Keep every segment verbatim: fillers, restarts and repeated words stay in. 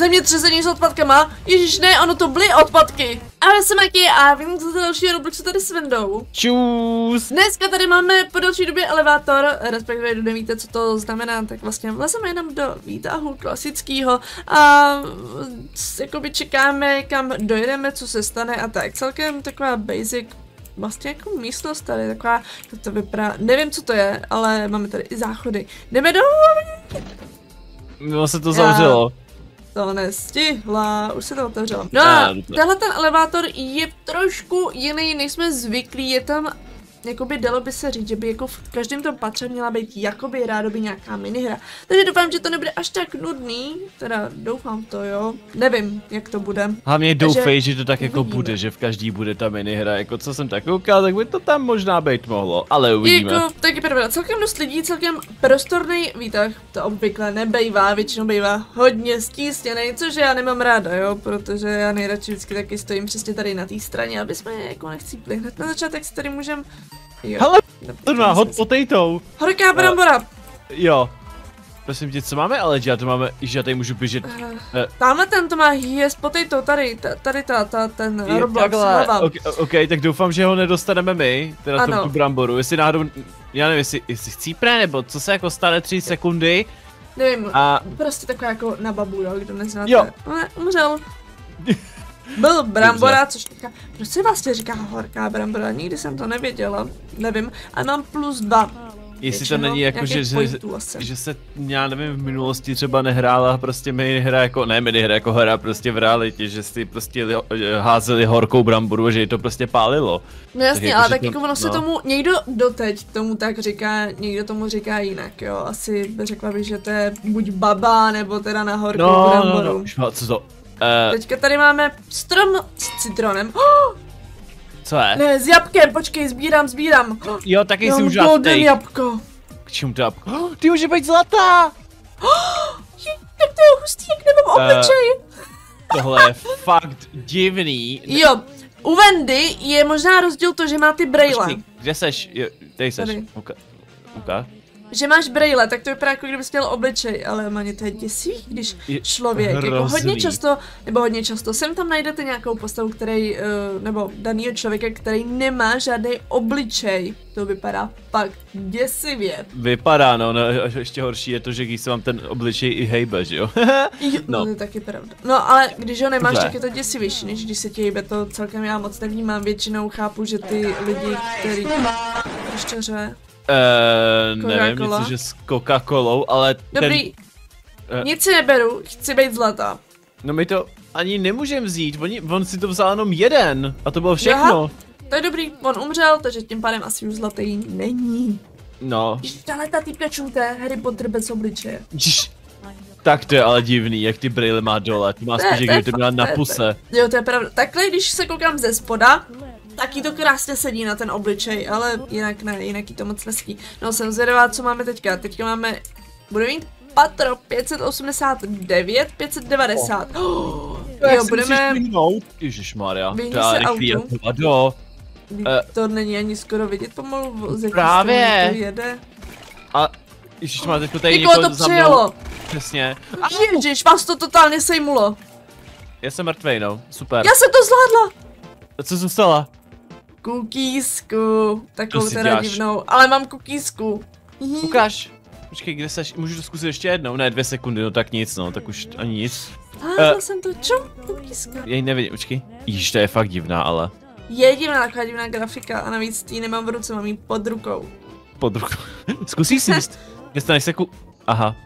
zemětřesení s odpadkama. Ježíš, ne, ono to byly odpadky. Ahoj, jsem Maki a vím, co za dalšího Robloxu tady s Vendou. Čus. Dneska tady máme po další době elevátor, respektive kdo nevíte, co to znamená, tak vlastně vlezeme jenom do výtahu klasického a jakoby čekáme, kam dojedeme, co se stane a tak. Celkem taková basic vlastně jako místnost tady, taková, jak to vypadá, nevím, co to je, ale máme tady i záchody. Jdeme do... No, se to zavřelo. To nestihla, už se to otevřelo. No a tenhle ten elevátor je trošku jiný, než jsme zvyklí, je tam, jakoby dalo by se říct, že by jako v každém tom patře měla být jakoby rádoby nějaká minihra. Takže doufám, že to nebude až tak nudný, teda doufám to, jo, nevím, jak to bude. Hlavně doufej, že to tak uvidíme. Jako bude, že v každý bude ta minihra, jako co jsem tak koukal, tak by to tam možná být mohlo, ale uvidíme. Jako, tak je pravda, celkem dost lidí, celkem prostorný výtah, to obvykle nebejvá, většinou bývá hodně stísněný, což já nemám ráda, jo, protože já nejradši vždycky taky stojím přesně tady na té straně, aby jsme jako nechci plihnout. Na začátek si tady můžeme. Jo. Hele, to má hot potato. Horká brambora. Jo. Prosím tě, co máme, ale já to máme, že já tady můžu běžet. Uh, uh. Tamhle ten to má yes potato, tady, tady ta, ta, ten je, Roblox. Okay, ok, tak doufám, že ho nedostaneme my, teda tu, tu bramboru, jestli náhodou, já nevím, jestli, jestli chcípne, nebo co se jako stane tři sekundy. Nevím, a... prostě taková jako na babu, jo, kdo neznáte. Jo. Ale umřel. Byl brambora, což teďka, proč se vlastně říká horká brambora, nikdy jsem to nevěděla, nevím, a mám plus dva. Jestli většinou, to není jako, že, že, že se, já nevím, v minulosti třeba nehrála prostě minihra jako, ne minihra jako hra prostě v realitě, že si prostě li, házeli horkou bramboru, že ji to prostě pálilo. No jasně, tak ale jako, tak jako ono no. Se tomu, někdo doteď tomu tak říká, někdo tomu říká jinak, jo, asi řekla bych, že to je buď baba, nebo teda na horkou no, bramboru. No, no, no, co to? Uh, Teďka tady máme strom s citronem. Oh! Co je? Ne, s jabkem, počkej, sbírám, sbírám. Jo, taky já si můžu dát jabko. K čemu to jabko? Oh, ty může být zlatá! Oh, je, jak to je hustý, jak nemám obličej. Uh, tohle je fakt divný. Jo, u Vendy je možná rozdíl to, že má ty brejle. Počkej, kde seš? Jo, tady seš. Uka, uka. Že máš brejle, tak to vypadá jako kdybys měl obličej, ale maně to je děsivý, když člověk, jako hodně často, nebo hodně často, sem tam najdete nějakou postavu, který, nebo danýho člověka, který nemá žádný obličej. To vypadá fakt děsivě. Vypadá, no, no, ještě horší je to, že když se vám ten obličej i hejbe, že jo? No, to je taky pravda. No, ale když ho nemáš, tak je to děsivější, než když se ti hejbe, to celkem já moc nevnímám, většinou chápu, že ty lidi, který... Ještě Eee, nevím, něco, že s Coca-Colou, ale ten... Dobrý, uh, nic si neberu, chci být zlatá. No my to ani nemůžeme vzít, on, on si to vzal jenom jeden a to bylo všechno. Aha, to je dobrý, on umřel, takže tím pádem asi už zlatý není. No. Když tahle ta týpka čumte, Harry Potter bez obličeje. Tak to je ale divný, jak ty brýle má dole, ty má spíš, kdyby to měla na puse. Jo, to je pravda, takhle když se koukám ze spoda, taky to krásně sedí na ten obličej, ale jinak ne, jinak jí to moc neský. No jsem zvědavá, co máme teďka, teďka máme, budeme mít patro pět set osmdesát devět, pět set devadesát. Oh. Oh. Jo, budeme... Ježišmarja, to je rychlý do. To není ani skoro vidět pomalu, z právě. To jede. A ježišmarja, teďko tady někoho to přijelo. Přesně. A ježiš, vás to totálně sejmulo. Já jsem mrtvej, no, super. Já jsem to zvládla. Co jsi dostala? Kukísku, takovou teda děláš? Divnou, ale mám kukísku. Ukáž, počkej, kde seš, můžu to zkusit ještě jednou, ne dvě sekundy, no tak nic no, tak už ani nic. Házal uh, jsem to, čo? Kukísku. Jej nevidím, počkej, již to je fakt divná, ale. Je divná, taková divná grafika a navíc ji nemám v ruce, mám ji pod rukou. Pod rukou, zkusíš si jíst? Nestaneš se ku... aha.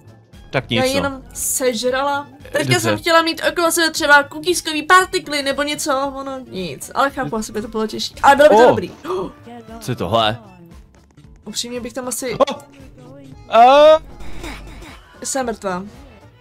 Tak nic, já jenom no. Sežrala. Teďka jsem chtěla mít okolo sebe třeba kukískový partikly nebo něco, ono nic. Ale chápu, asi by to bylo těžší. Ale bylo by to oh. Dobrý. Oh. Co je tohle? Upřímně bych tam asi... Oh. Uh. Jsem mrtvá.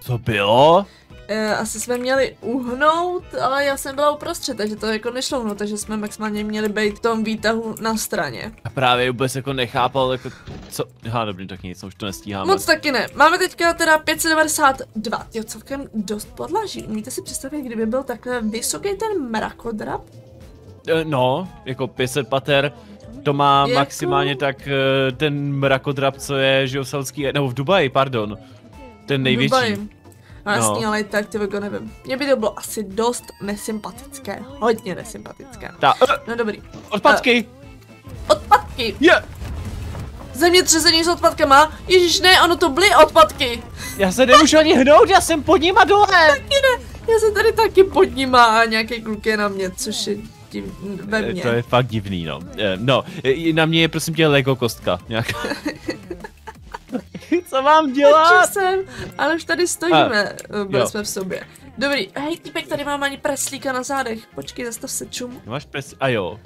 Co bylo? E, asi jsme měli uhnout, ale já jsem byla uprostřed, takže to jako nešlo uhnout, takže jsme maximálně měli být v tom výtahu na straně. A právě vůbec jako nechápal, jako co, aha dobrý, tak nic, už to nestíháme. Moc taky ne, máme teďka teda pět set devadesát dva, jo celkem dost podlaží, umíte si představit, kdyby byl takhle vysoký ten mrakodrap? E, no, jako pět set pater. To má jako... maximálně tak ten mrakodrap, co je, že jo, v Saudský, nebo v Dubaji, pardon, ten největší. Dubai. No jasný, no. Ale tak ty jako nevím. Mně by to bylo asi dost nesympatické. Hodně nesympatické. Ta. No dobrý. Odpadky! Uh, odpadky! Je! Yeah. Zemětřesení s odpadkama? Ježíš ne, ono to byly odpadky! Já se nemůžu ani hnout, já jsem pod nima dole! Taky ne, já jsem tady taky pod nima a nějaký kluk je na mě, což je... Ve mně. To je fakt divný, no. No, na mě je prosím tě Lego kostka nějaká. Co mám dělat? Jsem, ale už tady stojíme, a, byli jo. Jsme v sobě. Dobrý, hej týpek, tady mám ani preslíka na zádech, počkej, zastav se, čum. Máš pres... a jo.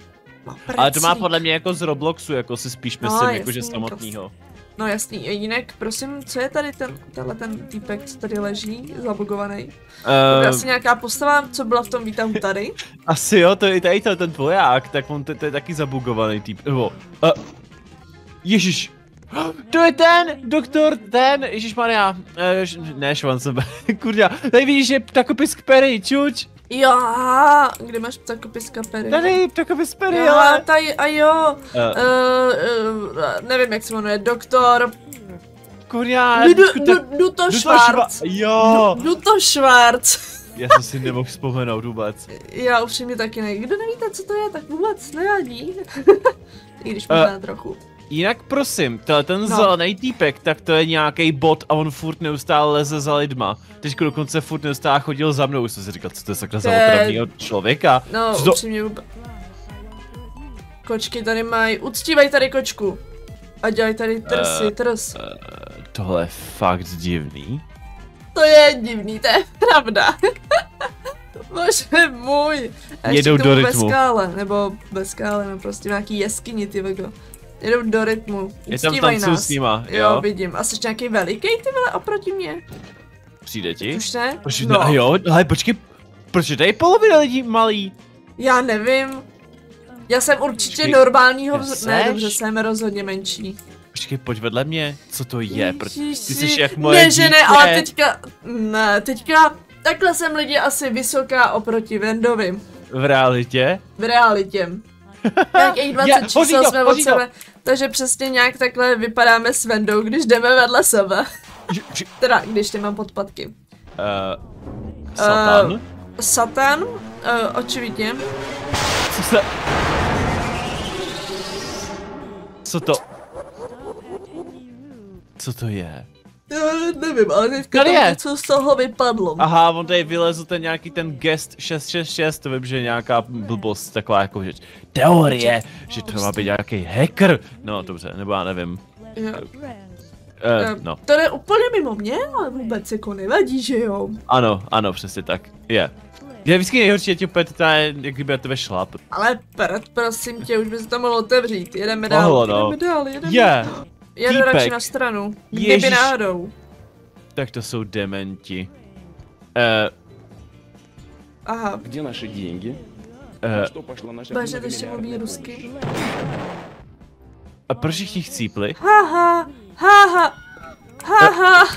Mám preslík. Ale to má podle mě jako z Robloxu, jako si spíš myslím, no, jakože samotného. No jasný, jinak prosím, co je tady ten, tenhle ten týpek, co tady leží, zabugovaný? Uh, to je asi nějaká postava, co byla v tom výtahu tady? Asi jo, to je tady ten voják, tak on to, to je taky zabugovaný týp, nebo... Uh, ježiš! To je ten, doktor, ten, ježišmarja, uh, ne, švancem, kurňa, tady vidíš, je ptakopis k Perry, čuč! Jo, kde máš ptakopiska Perry? Tady, ptakopis Perry, jo, ale... Tady, a jo, uh. Uh, uh, nevím jak se jmenuje, doktor... Kurňa... Duto Schwarz. Jo! Duto Schwarz. Já jsem si nemohl vzpomenout vůbec. Já upřímně taky ne, kdo nevíte co to je, tak vůbec nevadí. I když možná uh. trochu. Jinak prosím, ten no. Zelený týpek, tak to je nějaký bot a on furt neustále leze za lidma. Teďko dokonce furt neustále chodil za mnou, už jsem si říkal, co to je sakra za otravnýho člověka. No, to... upřímně vůbec. Kočky tady mají, uctívaj tady kočku. A dělaj tady trsy, uh, trs. Uh, tohle je fakt divný. To je divný, to je pravda. Bože můj. A jedou do rytmu. Bez skále, nebo bez skále, no prostě nějaký jeskyni, ty vego. Jedou do rytmu, uctívají nás. S nima, jo? Jo, vidím. A jsi nějaký veliký ty vole oproti mě? Přijde ti? Už ne? Počkej, no. No, jo, ale počkej, proč je tady polovina lidí malý? Já nevím. Já jsem určitě počkej, normálního vz... Ne, dobře, jsem rozhodně menší. Počkej, pojď vedle mě, co to je? Proč ty jsi jak moje ne, dítě. Ne, že ne, ale teďka, ne, teďka, takhle jsem lidi asi vysoká oproti Vendovi. V realitě? V realitě. Nějakých dvacet čísel jsme od sebe, takže přesně nějak takhle vypadáme s Vendou, když jdeme vedle sebe. Teda, když nemám podpadky. Uh, satan? Uh, satan? Uh, očivitě. Co se... Co to... Co to je? Uh, nevím, ale teďka tam něco z toho vypadlo. Aha, on tady vylezl ten nějaký ten guest šest šest šest, to vím, že je nějaká blbost, taková jako že teorie, že to má být nějaký hacker. No dobře, nebo já nevím. Uh, uh, no. To je úplně mimo mě, ale vůbec jako nevadí, že jo? Ano, ano, přesně tak, je. Yeah. Já vždycky nejhorší, že opět ta je, jak kdyby na tebe šlap. Ale prd, prosím tě, už by se to mohlo otevřít, jedeme dál, oh, no. jedeme dál, jedeme yeah. dál. Já jdu radši na stranu, kdyby náhodou. Tak to jsou dementi. Uh. Aha. Kde naše děngy? Baže, to ještě mluví rusky. A proč všichni chcípli? Haha, haha, haha.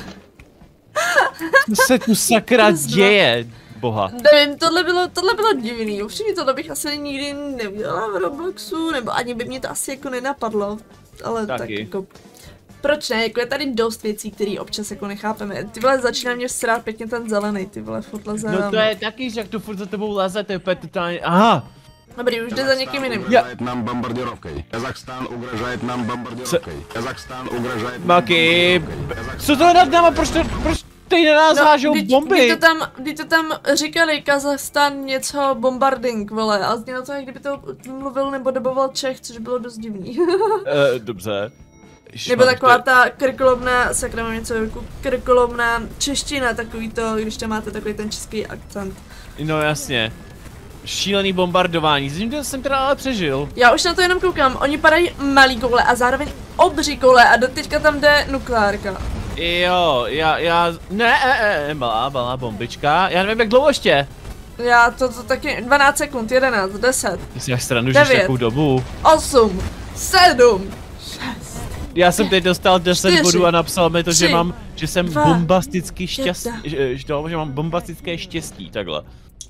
Co se tu sakra děje? Boha. Nevím, tohle bylo, tohle bylo divný, upřímně tohle bych asi nikdy neudělala v Robloxu, nebo ani by mě to asi jako nenapadlo. Ale taky. Tak jako, proč ne, jako je tady dost věcí, které občas jako nechápeme. Ty vole, začíná mě srát pěkně ten zelený, ty vole, furt leze. No to je taky, že jak to furt za tebou leze, to je úplně totálně, aha. Dobrý, už jde za někým jiným. Maki, co to je nad náma, proč to, proč teď na nás hážou bomby? Kdy to tam, kdy to tam říkali, Kazachstán něco bombarding, vole, a znělo to, jak kdyby to mluvil nebo doboval Čech, což bylo dost divný. E, dobře. Nebo taková ta krkolomná, sakra mám něco jako krkolomná čeština, takový to, když tam máte takový ten český akcent. No jasně. Šílený bombardování, zřejmě jsem teda ale přežil. Já už na to jenom koukám, oni padají malý koule a zároveň obří koule a doteďka tam jde nukleárka. Jo, já, já, ne, e, e, malá, malá bombička, já nevím jak dlouho ještě. Já to, to taky, dvanáct sekund, jedenáct, deset, ty si máš stranu, že takovou dobu. osm, sedm, šest, já jsem teď dostal deset bodů a napsal mi to, tři, že mám, že jsem dva, bombasticky šťastný, že, že mám bombastické štěstí, takhle.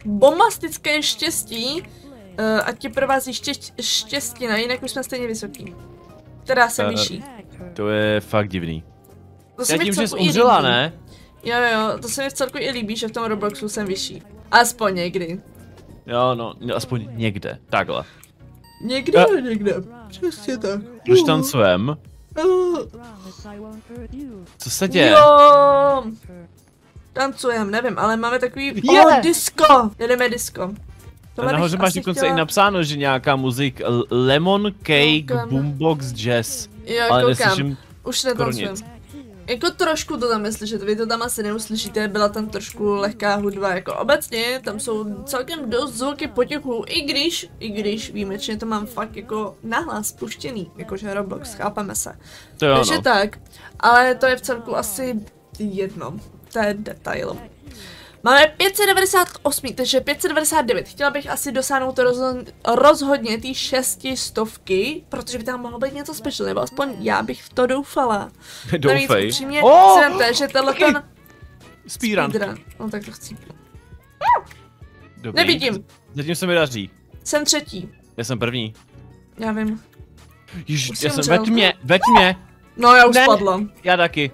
Bombastické štěstí, uh, ať tě provází štěš, štěstí, na jinak už jsme stejně vysoký. Teda jsem uh, vyšší. To je fakt divný. Já tím, že jsi umřela, ne? Jo jo, to se mi v celku i líbí, že v tom Robloxu jsem vyšší. Aspoň někdy. Jo no, aspoň někde, takhle. Někde, a... někde, přesně tak. Už tancujeme. Co se děje? Jo! Tancujeme, nevím, ale máme takový... Yeah. Oh, disco! Jedeme disco. Nahoře máš dokonce chtěla... i napsáno, že nějaká muzik Lemon Cake koukám. Boombox Jazz. Jo, ale neslyším. Už netancujem. Jako trošku to tam je slyšet, vy to tam asi neuslyšíte, byla tam trošku lehká hudba, jako obecně, tam jsou celkem dost zvuky potichu, i když, i když výjimečně to mám fakt jako nahlas spuštěný, jakože Roblox, chápeme se. To takže ano. Tak, ale to je v celku asi jedno, to je detail. Máme pět set devadesát osm, takže pět set devadesát devět, chtěla bych asi dosáhnout rozho rozhodně ty šest stovky, protože by tam mohlo být něco special, nebo aspoň já bych v to doufala. Doufej. Upřímně, oh, vemte, že tohleto... Speedrun. No tak to chci. Dobrý. Nevidím. Zatím se mi daří. Jsem třetí. Já jsem první. Já vím. Ježiš, já jsem ve tmě, ve tmě. No já už ne, spadla. Já taky.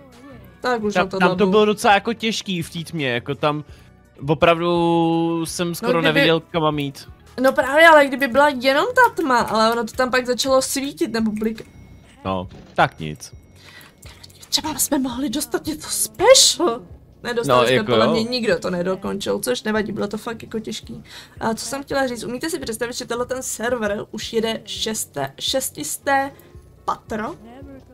Tak už tam, tam to bylo docela jako těžký v té tmě, jako tam opravdu jsem skoro no, kdyby, neviděl kam mít. No právě, ale kdyby byla jenom ta tma, ale ono to tam pak začalo svítit nebo blik. No, tak nic. Třeba jsme mohli dostat něco special. Nedostali no, jsme, jako podle mě nikdo to nedokončil, což nevadí, bylo to fakt jako těžký. A co jsem chtěla říct, umíte si představit, že tenhle ten server už jede šesté, šestisté patro?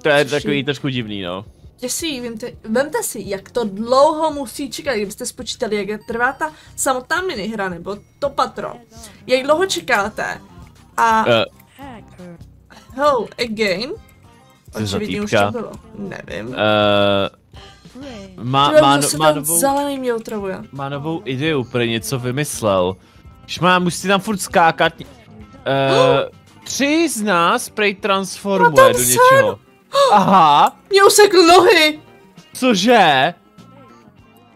To je takový trošku divný, no. Děsí, vemte, vemte si, jak to dlouho musí čekat, kdybyste spočítali, jak trvá ta samotná minihra, nebo to patro. Jak dlouho čekáte a... Uh. Hello, again? Očividně už to bylo, nevím. Uh. Má, Trvá, má, no, má, novou, mě má novou ideu, pro něco vymyslel. Šmá, musíte tam furt skákat. Uh, oh. Tři z nás prej transformuje do něčeho. Aha. Mě usekl nohy. Cože?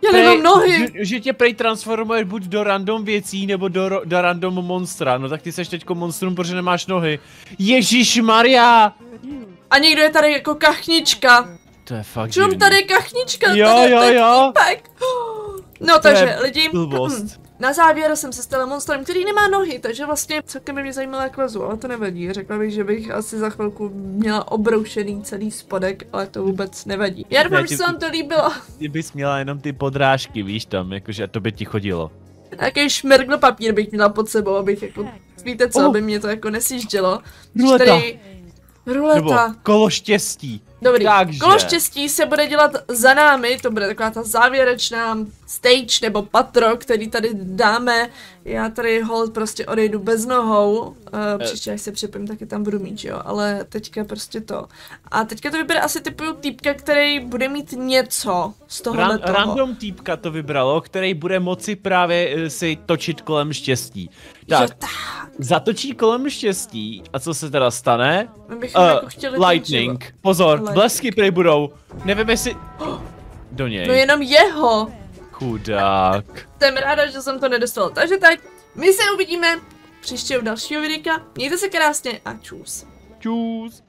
Já nemám prej, nohy. Že, že tě prej transformuješ buď do random věcí, nebo do, do random monstra. No tak ty seš teďko monstrum, protože nemáš nohy. Ježišmarja. A někdo je tady jako kachnička. To je fakt divný. Čum, tady je kachnička, jo, tady jo, jo. No takže je lidi, na závěr jsem se stala monstrem, který nemá nohy, takže vlastně celkem mě zajímala kvazu, ale to nevadí. Řekla bych, že bych asi za chvilku měla obroušený celý spodek, ale to vůbec nevadí. Já doufám, že se vám to líbilo. Ty bys měla jenom ty podrážky, víš tam, jakože a to by ti chodilo. Jaký šmergl papír bych měla pod sebou, abych jako, víte co, oh. aby mě to jako nesjíždělo. Ruleta. Tady, ruleta. Nebo kolo štěstí. Dobrý, takže kolo štěstí se bude dělat za námi, to bude taková ta závěrečná stage nebo patro, který tady dáme. Já tady hold prostě odejdu bez nohou, uh, příště až se připojím, taky tam budu mít, jo, ale teďka prostě to. A teďka to vybere asi typu týpka, který bude mít něco z tohohle toho. Random týpka to vybralo, který bude moci právě si točit kolem štěstí. Tak, tak. Zatočí kolem štěstí a co se teda stane? Bychom uh, jako chtěli lightning, tím, pozor. Blesky prej budou, nevím jestli... Do něj. No jenom jeho. Chudák. Jsem ráda, že jsem to nedostala, takže tak, my se uvidíme příště u dalšího videa, mějte se krásně a čus. Čus.